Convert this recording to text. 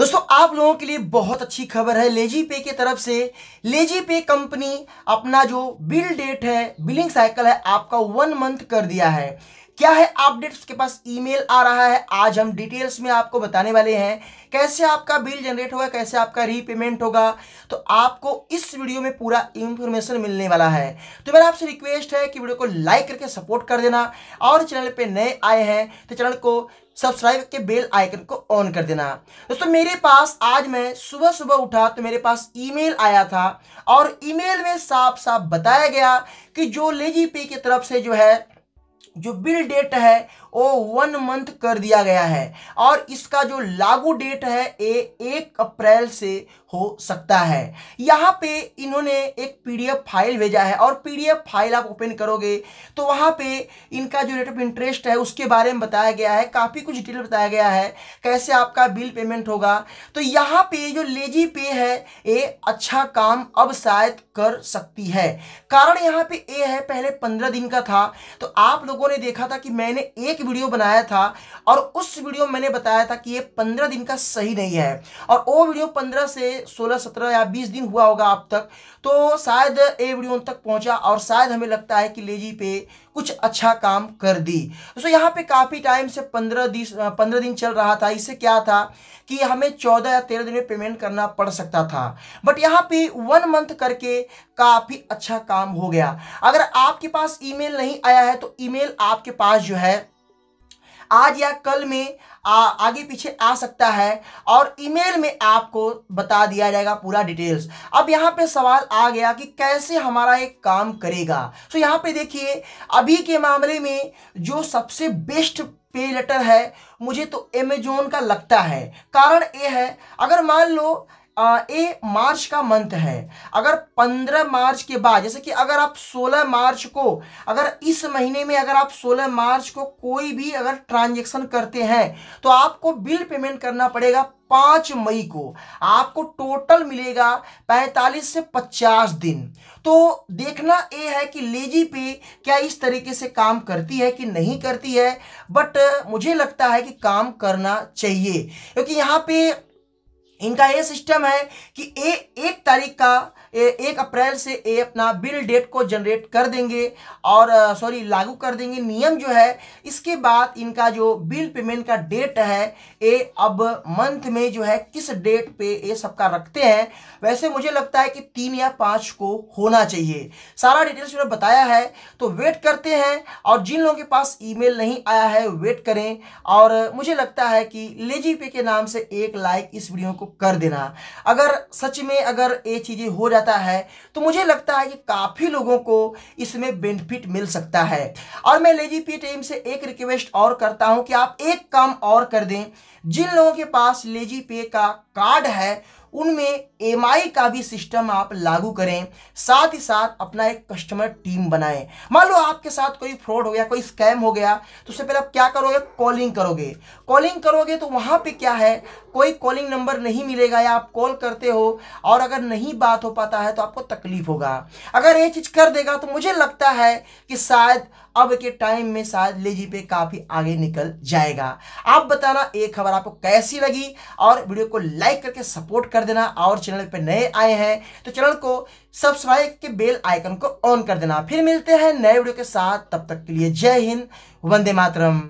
दोस्तों आप लोगों के लिए बहुत अच्छी खबर है। लेजीपे की तरफ से लेजीपे कंपनी अपना जो बिल डेट है, बिलिंग साइकिल है आपका 1 मंथ कर दिया है। क्या है अपडेट्स के पास ईमेल आ रहा है, आज हम डिटेल्स में आपको बताने वाले हैं कैसे आपका बिल जनरेट होगा, कैसे आपका रीपेमेंट होगा। तो आपको इस वीडियो में पूरा इंफॉर्मेशन मिलने वाला है। तो मेरा आपसे रिक्वेस्ट है कि वीडियो को लाइक करके सपोर्ट कर देना, और चैनल पे नए आए हैं तो चैनल को सब्सक्राइब करके बेल आइकन को ऑन कर देना। दोस्तों मेरे पास आज मैं सुबह सुबह उठा तो मेरे पास ईमेल आया था, और ईमेल में साफ साफ बताया गया कि जो लेजीपे की तरफ से जो है जो बिल डेट है वो 1 मंथ कर दिया गया है, और इसका जो लागू डेट है ये 1 अप्रैल से हो सकता है। यहाँ पे इन्होंने एक पीडीएफ फाइल भेजा है, और पीडीएफ फाइल आप ओपन करोगे तो वहाँ पे इनका जो रेट ऑफ इंटरेस्ट है उसके बारे में बताया गया है, काफ़ी कुछ डिटेल बताया गया है कैसे आपका बिल पेमेंट होगा। तो यहाँ पे जो लेजीपे है ये अच्छा काम अब शायद कर सकती है। कारण यहाँ पे ये है, पहले 15 दिन का था। तो आप लोगों ने देखा था कि मैंने एक वीडियो बनाया था, और उस वीडियो में मैंने बताया था कि ये 15 दिन का सही नहीं है, और वो वीडियो 15 से 16, 17 या 20 दिन हुआ होगा आप तक। तो शायद ये वीडियो उन तक पहुंचा, और शायद हमें लगता है कि लेजीपे कुछ अच्छा काम कर दी। दोस्तों यहाँ पे काफ़ी टाइम से 15 दिन चल रहा था। इससे क्या था कि हमें 14 या 13 दिन में पेमेंट करना पड़ सकता था, बट यहाँ पे 1 मंथ करके काफ़ी अच्छा काम हो गया। अगर आपके पास ईमेल नहीं आया है तो ईमेल आपके पास जो है आज या कल में आगे पीछे आ सकता है, और ईमेल में आपको बता दिया जाएगा पूरा डिटेल्स। अब यहाँ पे सवाल आ गया कि कैसे हमारा एक काम करेगा। तो यहाँ पे देखिए, अभी के मामले में जो सबसे बेस्ट पे लेटर है मुझे तो अमेज़ॉन का लगता है। कारण ये है, अगर मान लो ये मार्च का मंथ है, अगर 15 मार्च के बाद, जैसे कि अगर आप 16 मार्च को, अगर इस महीने में अगर आप 16 मार्च को कोई भी अगर ट्रांजैक्शन करते हैं तो आपको बिल पेमेंट करना पड़ेगा 5 मई को। आपको टोटल मिलेगा 45 से 50 दिन। तो देखना ये है कि लेजीपे क्या इस तरीके से काम करती है कि नहीं करती है, बट मुझे लगता है कि काम करना चाहिए, क्योंकि यहाँ पे इनका ये सिस्टम है कि 1 तारीख का 1 अप्रैल से ये अपना बिल डेट को जनरेट कर देंगे, और लागू कर देंगे नियम जो है। इसके बाद इनका जो बिल पेमेंट का डेट है ये अब मंथ में जो है किस डेट पे ये सबका रखते हैं, वैसे मुझे लगता है कि 3 या 5 को होना चाहिए। सारा डिटेल्स मैंने बताया है, तो वेट करते हैं। और जिन लोगों के पास ईमेल नहीं आया है वेट करें, और मुझे लगता है कि लेजीपे के नाम से एक लाइक इस वीडियो को कर देना। अगर सच में अगर ये चीज़ें हो जाता है तो मुझे लगता है कि काफ़ी लोगों को इसमें बेनिफिट मिल सकता है। और मैं लेजीपे टीम से एक रिक्वेस्ट और करता हूं कि आप एक काम और कर दें, जिन लोगों के पास लेजीपे का कार्ड है उनमें एमआई का भी सिस्टम आप लागू करें, साथ ही साथ अपना एक कस्टमर टीम बनाएं। मान लो आपके साथ कोई फ्रॉड हो गया, कोई स्कैम हो गया, तो उससे पहले आप क्या करोगे, कॉलिंग करोगे। तो वहाँ पे क्या है, कोई कॉलिंग नंबर नहीं मिलेगा, या आप कॉल करते हो और अगर नहीं बात हो पाता है तो आपको तकलीफ होगा। अगर ये चीज़ कर देगा तो मुझे लगता है कि शायद अब के टाइम में शायद लेजीपे काफ़ी आगे निकल जाएगा। आप बताना ये खबर आपको कैसी लगी, और वीडियो को लाइक करके सपोर्ट कर देना, और चैनल पर नए आए हैं तो चैनल को सब्सक्राइब के बेल आइकन को ऑन कर देना। फिर मिलते हैं नए वीडियो के साथ, तब तक के लिए जय हिंद, वंदे मातरम।